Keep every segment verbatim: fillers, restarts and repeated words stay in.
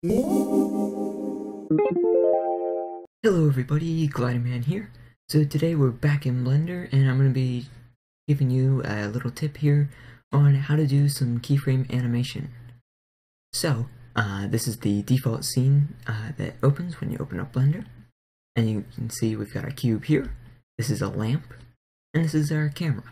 Hello everybody, Gliderman here. So today we're back in Blender and I'm going to be giving you a little tip here on how to do some keyframe animation. So uh, this is the default scene uh, that opens when you open up Blender, and you can see we've got our cube here, this is a lamp, and this is our camera.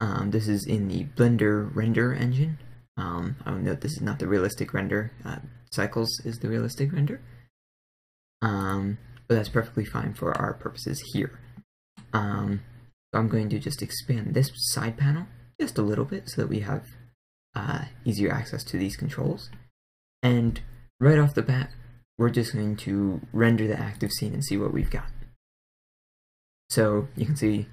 Um, this is in the Blender render engine. Um, I'll note this is not the realistic render. Uh, Cycles is the realistic render, um, but that's perfectly fine for our purposes here. Um, so I'm going to just expand this side panel just a little bit so that we have uh, easier access to these controls. And right off the bat, we're just going to render the active scene and see what we've got. So you can see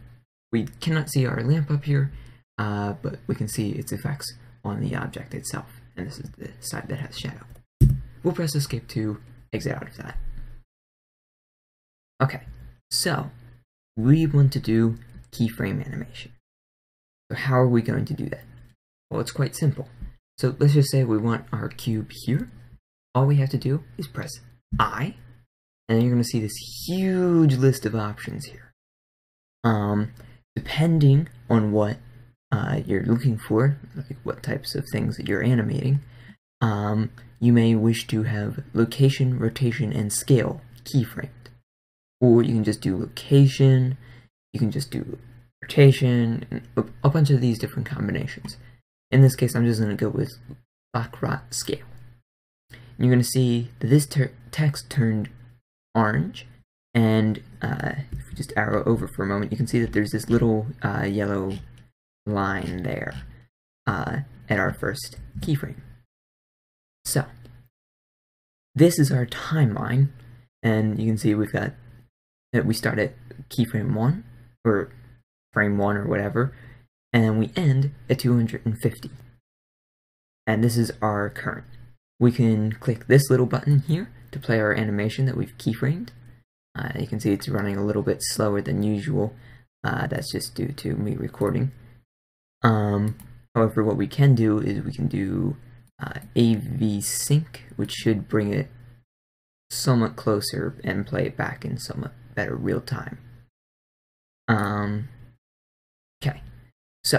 we cannot see our lamp up here, uh, but we can see its effects on the object itself. And this is the side that has shadow. We'll press escape to exit out of that. Okay, so we want to do keyframe animation. So how are we going to do that? Well, it's quite simple. So let's just say we want our cube here. All we have to do is press I, and then you're going to see this huge list of options here. Um, depending on what uh, you're looking for, like what types of things that you're animating, um, you may wish to have location, rotation, and scale keyframed. Or you can just do location, you can just do rotation, and a bunch of these different combinations. In this case, I'm just going to go with Baccarat scale. And you're going to see that this ter text turned orange, and uh, if you just arrow over for a moment, you can see that there's this little uh, yellow line there uh, at our first keyframe. So, this is our timeline, and you can see we've got that we start at keyframe one, or frame one, or whatever, and we end at two hundred fifty. And this is our current. We can click this little button here to play our animation that we've keyframed. Uh, you can see it's running a little bit slower than usual. Uh, that's just due to me recording. Um, however, what we can do is we can do Uh, A V sync, which should bring it somewhat closer and play it back in somewhat better real time. Um, okay, so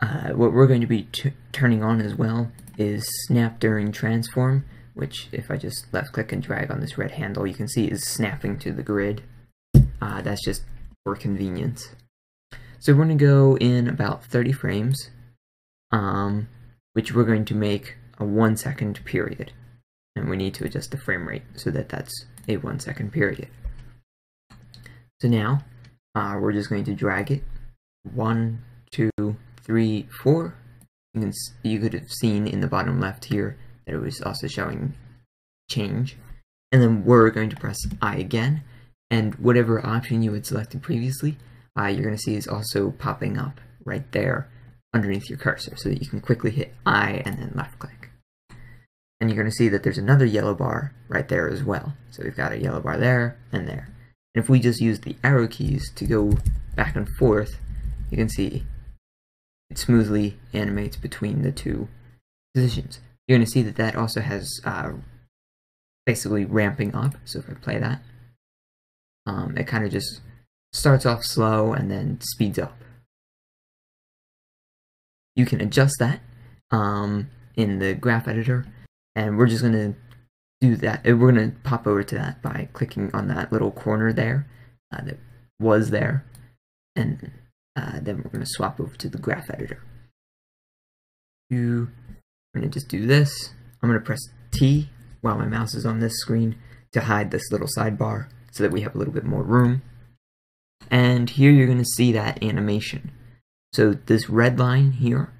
uh, what we're going to be turning on as well is snap during transform, which if I just left click and drag on this red handle, you can see is snapping to the grid. Uh, that's just for convenience. So we're going to go in about thirty frames. Um, which we're going to make a one second period. And we need to adjust the frame rate so that that's a one second period. So now, uh, we're just going to drag it. One, two, three, four. You, can, you could have seen in the bottom left here that it was also showing change. And then we're going to press I again. And whatever option you had selected previously, uh, you're gonna see is also popping up right there underneath your cursor, so that you can quickly hit I and then left click. And you're going to see that there's another yellow bar right there as well. So we've got a yellow bar there and there. And if we just use the arrow keys to go back and forth, you can see it smoothly animates between the two positions. You're going to see that that also has uh, basically ramping up. So if I play that, um, it kind of just starts off slow and then speeds up. You can adjust that um, in the graph editor, and we're just going to do that. We're going to pop over to that by clicking on that little corner there uh, that was there, and uh, then we're going to swap over to the graph editor. I'm going to just do this. I'm going to press T while my mouse is on this screen to hide this little sidebar so that we have a little bit more room. And here you're going to see that animation. So this red line here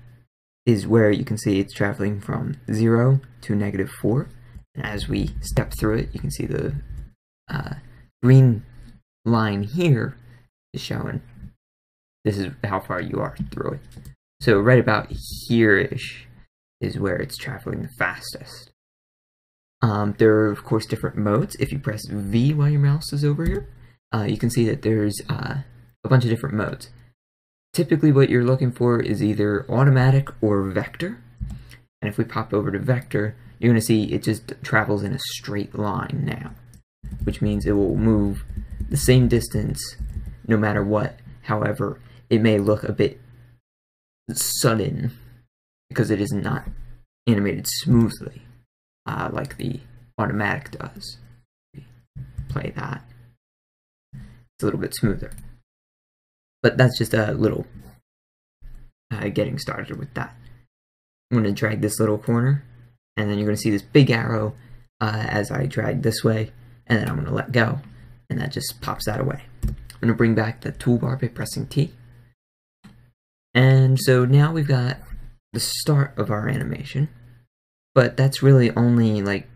is where you can see it's traveling from zero to negative four. And as we step through it, you can see the uh, green line here is showing this is how far you are through it. So right about here-ish is where it's traveling the fastest. Um, there are, of course, different modes. If you press V while your mouse is over here, uh, you can see that there's uh, a bunch of different modes. Typically what you're looking for is either automatic or vector, And if we pop over to vector, you're going to see it just travels in a straight line now, which means it will move the same distance no matter what. However, it may look a bit sudden because it is not animated smoothly uh, like the automatic does. Play that. It's a little bit smoother. But that's just a little uh, getting started with that. I'm going to drag this little corner, and then you're going to see this big arrow uh, as I drag this way, and then I'm going to let go, and that just pops that away. I'm going to bring back the toolbar by pressing T. And so now we've got the start of our animation, but that's really only like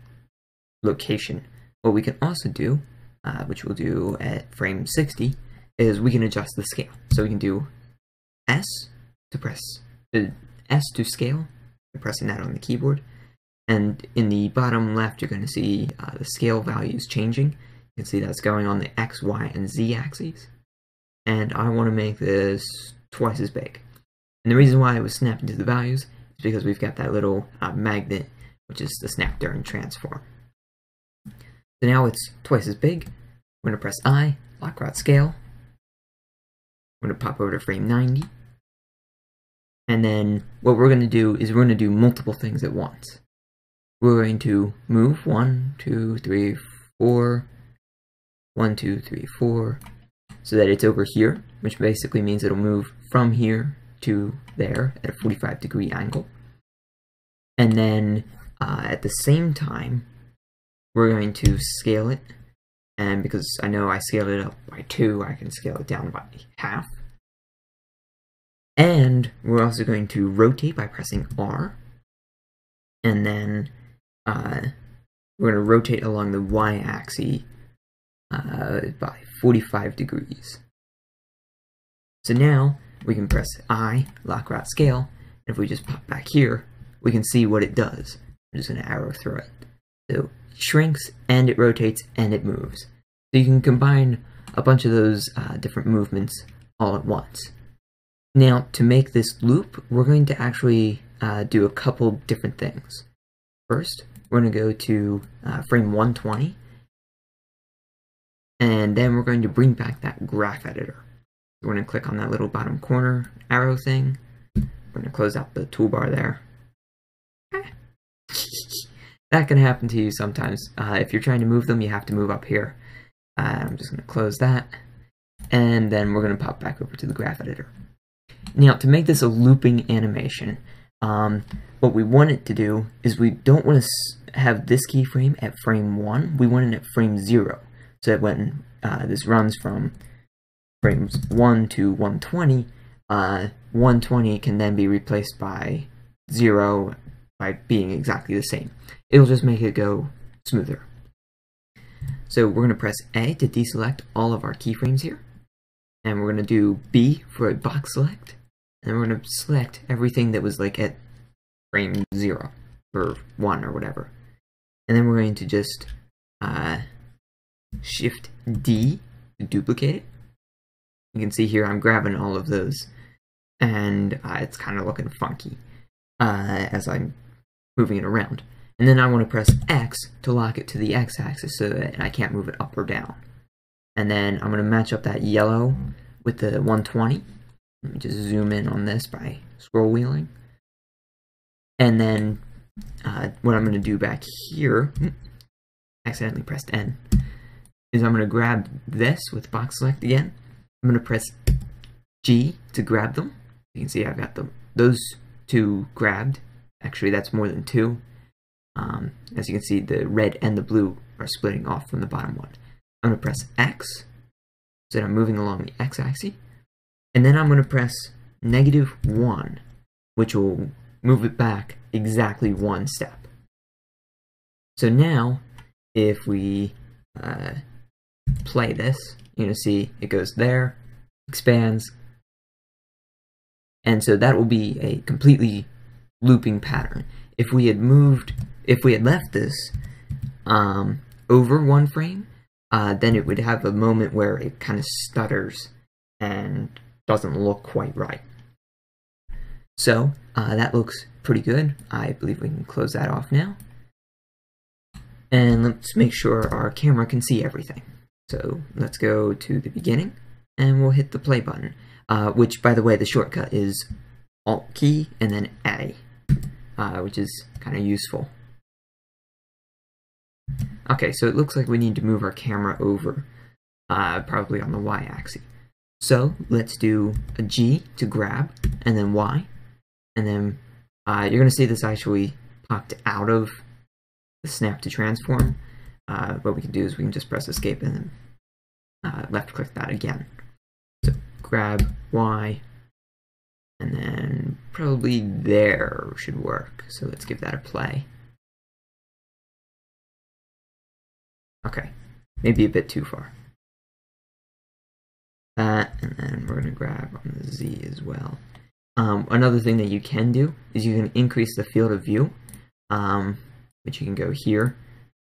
location. What we can also do, uh, which we'll do at frame sixty, is we can adjust the scale. So we can do S to press uh, S to scale by pressing that on the keyboard. And in the bottom left, you're going to see uh, the scale values changing. You can see that's going on the X, Y, and Z axes. And I want to make this twice as big. And the reason why it was snapped into the values is because we've got that little uh, magnet, which is the snap during transform. So now it's twice as big. I'm going to press I, lock rot scale. I'm going to pop over to frame ninety. And then what we're going to do is we're going to do multiple things at once. We're going to move one, two, three, four, one, two, three, four, so that it's over here, which basically means it'll move from here to there at a forty-five degree angle. And then uh, at the same time, we're going to scale it, and because I know I scaled it up by two, I can scale it down by half. And we're also going to rotate by pressing R, and then uh, we're going to rotate along the y-axis uh, by forty-five degrees. So now we can press I, lock rot scale, and if we just pop back here, we can see what it does. I'm just going to arrow through it. So shrinks, and it rotates, and it moves. So you can combine a bunch of those uh, different movements all at once. Now, to make this loop, we're going to actually uh, do a couple different things. First, we're going to go to uh, frame one twenty, and then we're going to bring back that graph editor. We're going to click on that little bottom corner arrow thing. We're going to close out the toolbar there. That can happen to you sometimes. Uh, if you're trying to move them, you have to move up here. Uh, I'm just going to close that, and then we're going to pop back over to the graph editor. Now, to make this a looping animation, um, what we want it to do is we don't want to have this keyframe at frame one. We want it at frame zero, so that when uh, this runs from frames one to one twenty, uh, one twenty can then be replaced by zero by being exactly the same. It'll just make it go smoother. So we're going to press A to deselect all of our keyframes here, and we're going to do B for a box select, and we're going to select everything that was like at frame zero or one or whatever. And then we're going to just uh, shift D to duplicate it. You can see here I'm grabbing all of those, and uh, it's kind of looking funky uh, as I'm moving it around. And then I want to press X to lock it to the X-axis so that I can't move it up or down. And then I'm going to match up that yellow with the one twenty. Let me just zoom in on this by scroll wheeling. And then uh, what I'm going to do back here, accidentally pressed N, is I'm going to grab this with box select again. I'm going to press G to grab them. You can see I've got them, those two grabbed. Actually, that's more than two. Um, as you can see, the red and the blue are splitting off from the bottom one. I'm going to press X, so that I'm moving along the X-axis. And then I'm going to press negative one, which will move it back exactly one step. So now, if we uh, play this, you're going to see it goes there, expands. And so that will be a completely looping pattern. If we had moved, if we had left this um, over one frame, uh, then it would have a moment where it kind of stutters and doesn't look quite right. So uh, that looks pretty good. I believe we can close that off now. And let's make sure our camera can see everything. So let's go to the beginning and we'll hit the play button, uh, which, by the way, the shortcut is Alt key and then A, uh, which is kind of useful. Okay, so it looks like we need to move our camera over, uh, probably on the Y axis. So let's do a G to grab and then Y, and then uh, you're going to see this actually popped out of the snap to transform. Uh, what we can do is we can just press escape and then uh, left click that again. So grab Y, and then probably there should work. So let's give that a play. Okay, maybe a bit too far. That, and then we're gonna grab on the Z as well. Um, another thing that you can do is you can increase the field of view, um, which you can go here.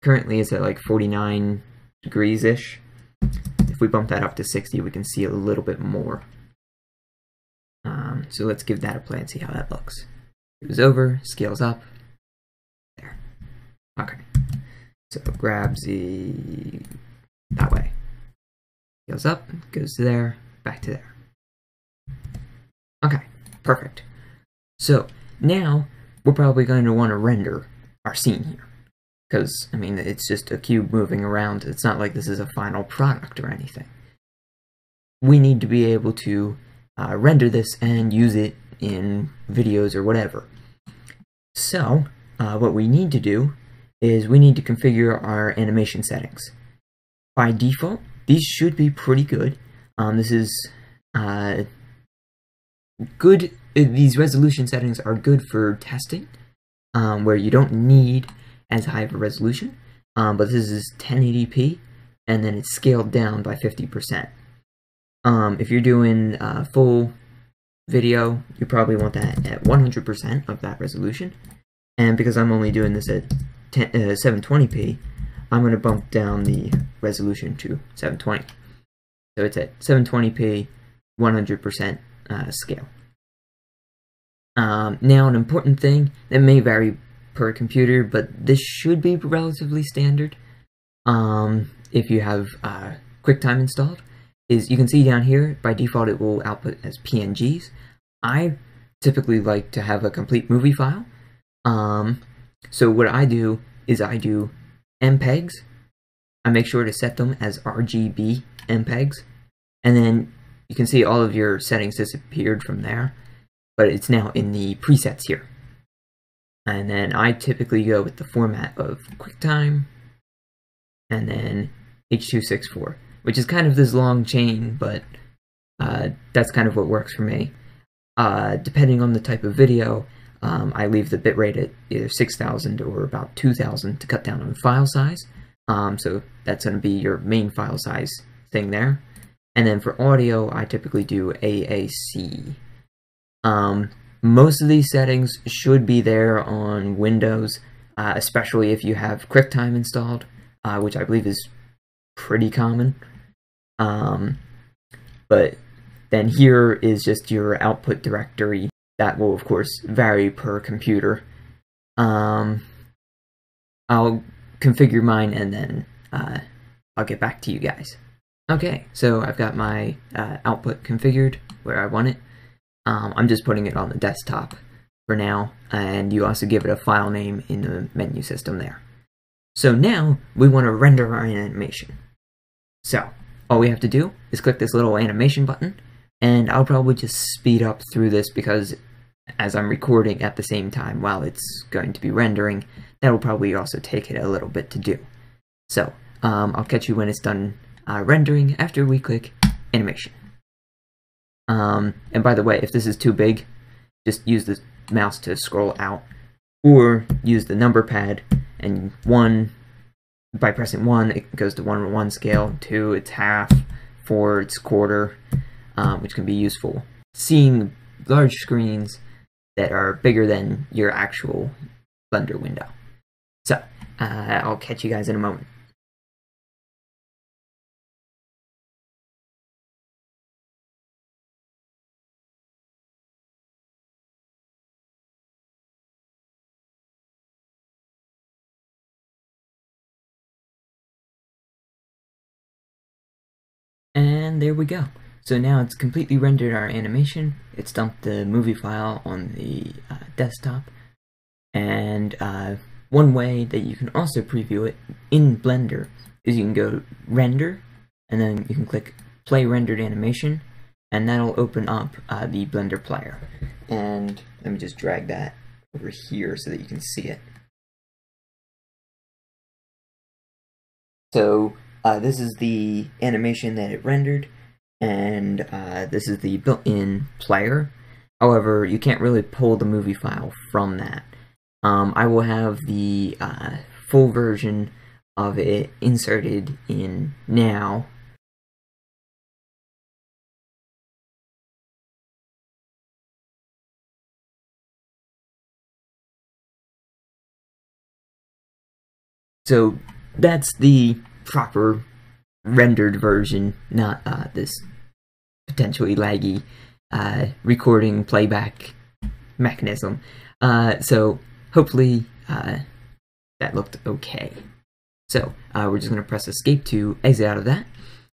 Currently it's at like forty-nine degrees-ish. If we bump that up to sixty, we can see a little bit more. Um, so let's give that a play and see how that looks. It was over, scales up, there. Okay, so grab Z that way. Goes up, goes to there, back to there. Okay, perfect. So now we're probably going to want to render our scene here, because I mean it's just a cube moving around. It's not like this is a final product or anything. We need to be able to uh, render this and use it in videos or whatever. So uh, what we need to do is we need to configure our animation settings. By default, these should be pretty good. Um, this is uh, good. These resolution settings are good for testing, um, where you don't need as high of a resolution, um, but this is ten eighty p, and then it's scaled down by fifty percent. Um, if you're doing uh, full video, you probably want that at one hundred percent of that resolution, and because I'm only doing this at ten, uh, seven twenty p, I'm going to bump down the resolution to seven twenty. So it's at seven twenty p, one hundred percent uh, scale. Um, now an important thing that may vary per computer, but this should be relatively standard um, if you have uh, QuickTime installed, is you can see down here, by default it will output as P N Gs. I typically like to have a complete movie file. Um, so what I do is I do M P E Gs, I make sure to set them as R G B M P E Gs, and then you can see all of your settings disappeared from there, but it's now in the presets here. And then I typically go with the format of QuickTime, and then H two sixty-four, which is kind of this long chain, but uh, that's kind of what works for me. Uh, depending on the type of video, Um, I leave the bitrate at either six thousand or about two thousand to cut down on file size. Um, so that's going to be your main file size thing there. And then for audio, I typically do A A C. Um, most of these settings should be there on Windows, uh, especially if you have QuickTime installed, uh, which I believe is pretty common. Um, but then here is just your output directory. That will, of course, vary per computer. Um, I'll configure mine and then uh, I'll get back to you guys. Okay, so I've got my uh, output configured where I want it. Um, I'm just putting it on the desktop for now, and you also give it a file name in the menu system there. So now we want to render our animation. So all we have to do is click this little animation button, and I'll probably just speed up through this because as I'm recording at the same time while it's going to be rendering, that'll probably also take it a little bit to do. So um, I'll catch you when it's done uh, rendering after we click animation. Um, and by the way, if this is too big, just use the mouse to scroll out, or use the number pad and one, by pressing one, it goes to one one scale, two, it's half, four, it's quarter, Um, which can be useful. Seeing large screens that are bigger than your actual Blender window. So, uh, I'll catch you guys in a moment. and there we go. So now it's completely rendered our animation, it's dumped the movie file on the uh, desktop, and uh, one way that you can also preview it in Blender is you can go Render, and then you can click Play Rendered Animation, and that'll open up uh, the Blender player. And let me just drag that over here so that you can see it. So uh, this is the animation that it rendered, and uh, this is the built-in player. However, you can't really pull the movie file from that. Um, I will have the uh, full version of it inserted in now. So that's the proper rendered version, not uh, this potentially laggy uh, recording playback mechanism. Uh, so hopefully uh, that looked okay. So uh, we're just going to press escape to exit out of that.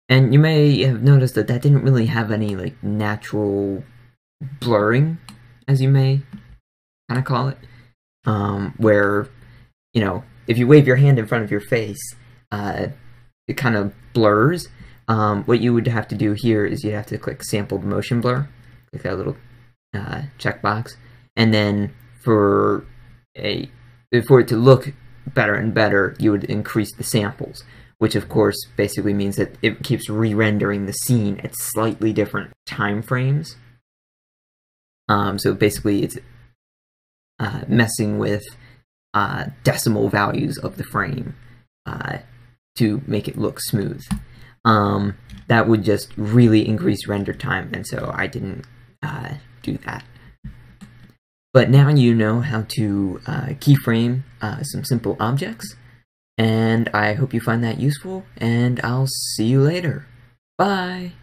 And you may have noticed that that didn't really have any like natural blurring, as you may kind of call it, um, where, you know, if you wave your hand in front of your face, uh, it kind of blurs. Um, what you would have to do here is you'd have to click Sampled Motion Blur, click that little uh, checkbox, and then for a for it to look better and better, you would increase the samples, which of course basically means that it keeps re-rendering the scene at slightly different time frames. Um, so basically, it's uh, messing with Uh, decimal values of the frame uh, to make it look smooth. Um, that would just really increase render time, and so I didn't uh, do that. But now you know how to uh, keyframe uh, some simple objects, and I hope you find that useful, and I'll see you later. Bye!